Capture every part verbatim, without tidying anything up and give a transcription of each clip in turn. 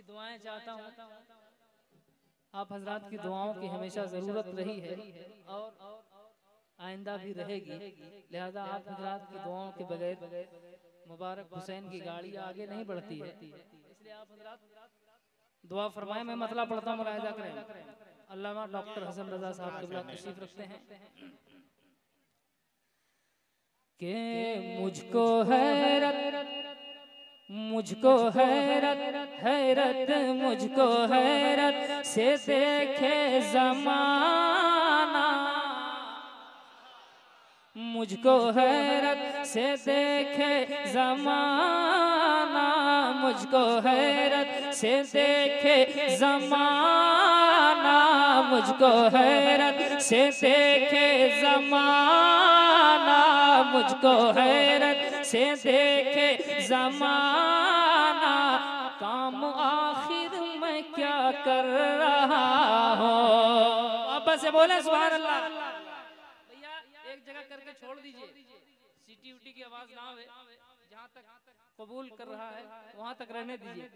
आपकी दुआएं चाहता हूँ। आप हजरात की दुआओं की हमेशा जरूरत रही है और आइंदा भी रहेगी, लिहाजा आप हजरात की दुआओं के बगैर मुबारक हुसैन की गाड़ी आगे नहीं बढ़ती है। इसलिए आप हजरात दुआ फरमाएं। मैं मतला पढ़ता हूँ, मुलाहिजा करें। अल्लामा डॉक्टर हसन रजा साहब क़िबला तशरीफ रखते हैं के मुझको हैरत मुझको हैरत हैरत मुझको हैरत से देखे जमाना, मुझको हैरत से देखे जमाना, मुझको हैरत से देखे जमाना, मुझको हैरत से देखे जमाना, मुझको हैरत से देखे जमाना। काम आखिर में क्या कर रहा हो, वापस से बोले सुभान अल्लाह। भैया एक जगह करके छोड़ दीजिए, सीटी उटी की आवाज ना आवे, जहाँ तक कबूल कर रहा है वहाँ तक रहने दीजिए।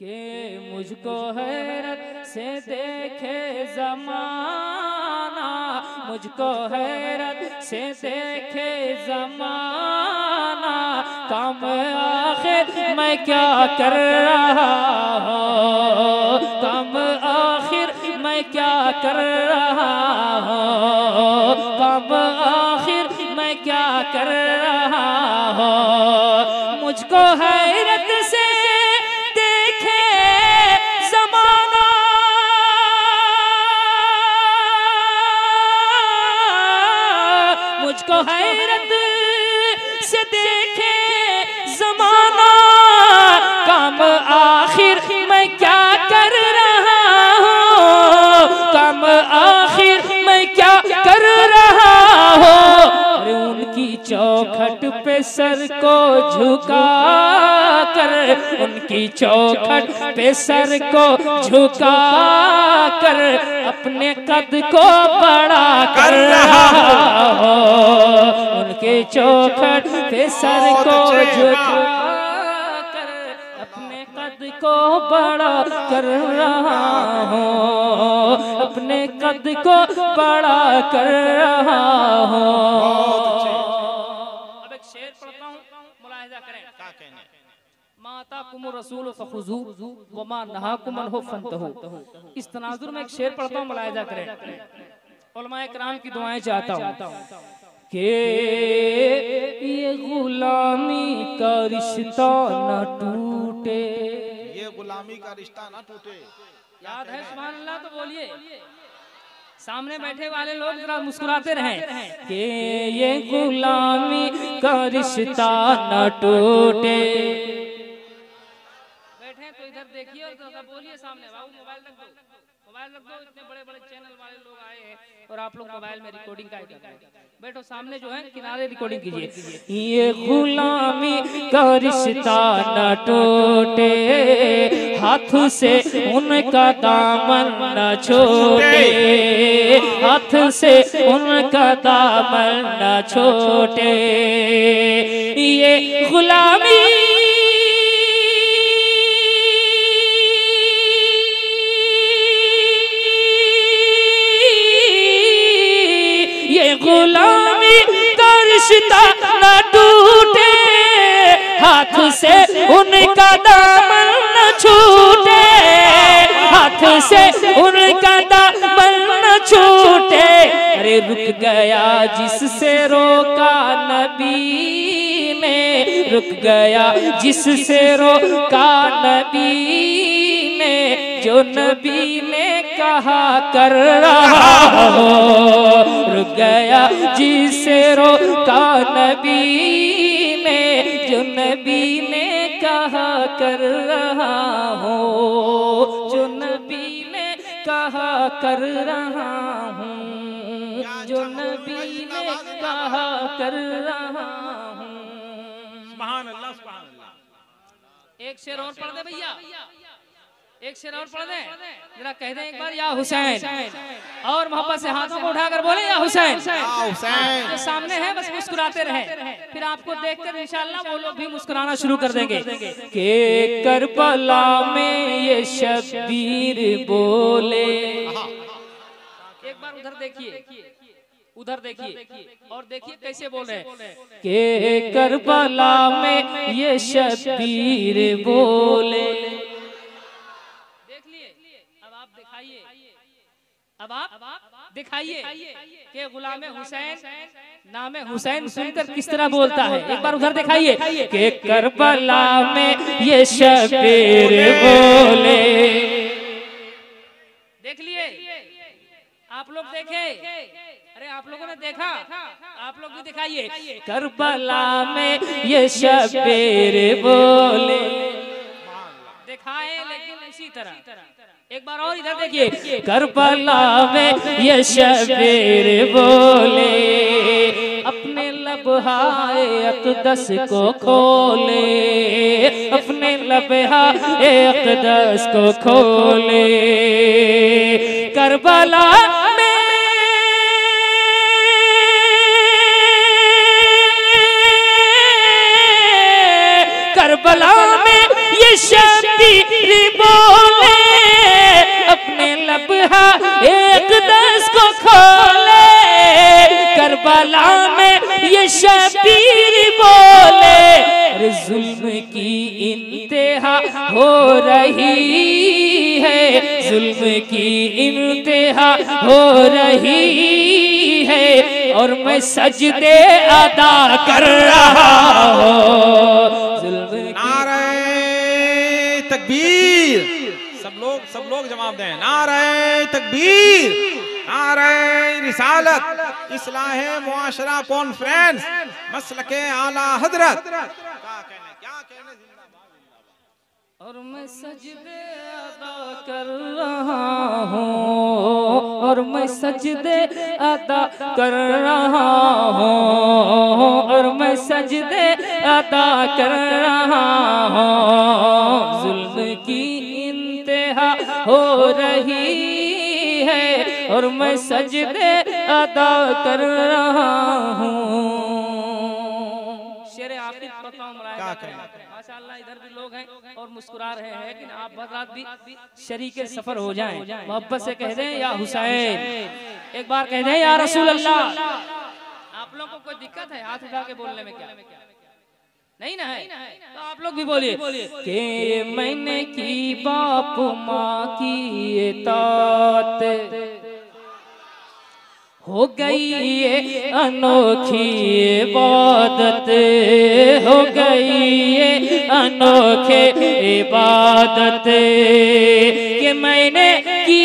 के मुझको हैरत से देखे जमाना, मुझको हैरत से देखे जमाना, काम आखिर मैं क्या कर रहा हूँ, काम आखिर मैं क्या कर रहा हूँ, काम आखिर मैं क्या कर रहा हूँ। मुझको हैरत से देखे ज़माना, मुझको हैरत से देखे जमाना, काम आखिर मैं क्या कर रहा हूँ, काम आखिर मैं क्या कर रहा हूँ। अरे उनकी चौखट पे सर को झुका कर, उनकी चौखट पे सर को झुका कर, अपने कद को बड़ा कर रहा हूँ, उनके चौखट पे सर को झुका कर, अपने कद को बड़ा कर रहा हूँ, अपने कद को बड़ा कर रहा हूँ। अब एक शेर पढ़ता हूँ, मुलाहिजा करें। क्या कहने माता कुमर रसूल फखुजू व मा नहाकुम अन्हु फंतहु। इस तनाजुर में एक शेर पढ़ता हूँ, मुलाहिजा करें। उलमाए किराम की दुआएं चाहता हूँ के ये गुलामी का रिश्ता न टूटे, ये गुलामी का रिश्ता न टूटे। याद है सुभान अल्लाह तो बोलिए, सामने बैठे वाले लोग जरा मुस्कुराते रहें। के ये गुलामी का रिश्ता न टूटे, बैठे तो इधर देखिए और जरा बोलिए सामने। बाबू मोबाइल रख दो, मोबाइल रख दो, इतने बड़े बड़े चैनल वाले लोग आए हैं और आप लोग मोबाइल में रिकॉर्डिंग का बैठो, सामने जो है किनारे रिकॉर्डिंग कीजिए। ये गुलामी का रिश्ता न टूटे, हाथ से उनका दामन न छोटे, हाथ से उनका दामन न छोटे, ये गुलामी गुलामी का रिश्ता न टूटे, हाथ से उनका दामन न छूटे, हाथ से उनका दामन न छूटे। अरे रुक गया जिससे रोका नबी ने, रुक गया जिससे रोका नबी ने, जो नबी ने कहा कर रहा हो, रुक गया जिसे रोका नबी ने, जो नबी ने कहा कर रहा हो, जो नबी ने कहा कर रहा हूँ, जो नबी ने कहा कर रहा हूँ। सुभान अल्लाह सुभान अल्लाह। एक शेर और पढ़ दे भैया, एक शेर और पढ़ दें, जरा कह दें एक बार या हुसैन, और मोहब्बत से हाथों को उठाकर बोले या हुसैन। जो सामने है बस मुस्कुराते रहे, फिर आपको देखकर इंशाल्लाह वो लोग भी मुस्कुराना शुरू कर देंगे। के करबला में ये शब्बीर बोले, एक बार उधर देखिए, उधर देखिए और देखिए कैसे बोल रहे। के करबला में ये शब्बीर बोले, अब आप दिखाइए कि गुलाम हुसैन नाम हुसैन सुनकर किस तरह बोलता है। एक बार उधर दिखाइए। के करबला में ये शब्बीर बोले, देख लिए आप लोग, देखे, अरे आप लोगों ने देखा, आप लोग भी दिखाइए। करबला में ये शब्बीर बोले, दिखाए लेकिन इसी तरह। एक बार और इधर देखिए। करबला में ये शब्बीर बोले, अपने लबहाए अक़दस को खोले, अपने लबहाए अक़दस को खोले। करबला में, करबला में ये शब्बीर बोले, अपने लबहा एक दस को खोले। करबला में ये शब्बीर बोले, अरे जुल्म की इंतहा हो रही है, जुल्म की इंतहा हो रही है, और मैं सजदे अदा कर रहा हूँ। तकबीर, सब लोग सब लोग जवाब दें। नारे तकबीर, नारे रिसालत, इस्लाहे मुआशरा कॉन्फ्रेंस, मसलके आला हजरत। क्या कहने, क्या कहने, जिंदाबाद। और मैं सजदे अदा कर रहा हूँ, और मैं सजदे अदा कर रहा हूँ, और मैं सजदे अदा कर रहा हूँ। की इंतहा हो रही है, और मैं सजदे अदा कर रहा हूँ। शेर आपकी माशाल्लाह, इधर भी लोग हैं और मुस्कुरा रहे हैं, लेकिन आप हजरात भी शरीके सफर हो जाएं। मोहब्बत से कह दें या हुसैन, एक बार कह दें या रसूल अल्लाह। आप लोगों को कोई दिक्कत है हाथ उठा के बोलने में? क्या नहीं ना है, तो आप लोग भी बोलिए। के मैंने की बाप माँ की इताअत, हो गई ये अनोखी इबादत, हो गई ये अनोखे इबादत। के मैंने की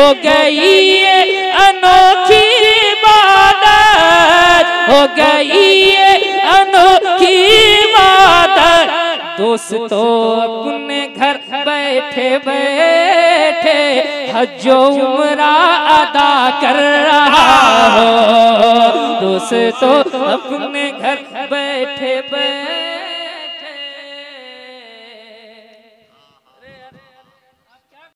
हो गई ये अनोखी इबादत, हो गई ये अनोखी इबादत। दोस्तों अपने घर बैठे बैठे हज उम्रा अदा कर रहा हो, दोस्तों अपने घर बैठे बैठे